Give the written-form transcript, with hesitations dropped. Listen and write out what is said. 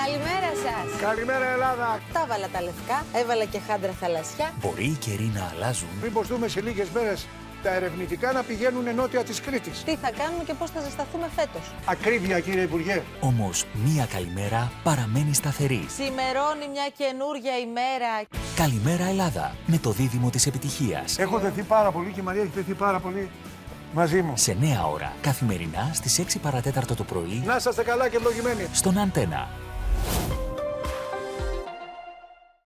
Καλημέρα σας. Καλημέρα Ελλάδα. Τα βάλα τα λευκά, έβαλα και χάντρα θαλασσιά. Μπορεί οι καιροί να αλλάζουν. Μήπως δούμε σε λίγες μέρες τα ερευνητικά να πηγαίνουν νότια της Κρήτης. Τι θα κάνουμε και πώς θα ζεσταθούμε φέτος. Ακρίβεια, κύριε Υπουργέ. Όμως μία καλημέρα παραμένει σταθερή. Ξημερώνει μια καινούργια ημέρα. Καλημέρα Ελλάδα με το δίδυμο της επιτυχίας. Έχω δεθεί πάρα πολύ και η Μαρία έχει δεθεί πάρα πολύ. Μαζί μου. Σε νέα ώρα, καθημερινά στις 6 παρατέταρτο το πρωί. Να είστε καλά και ευλογημένοι. Στον Αντένα.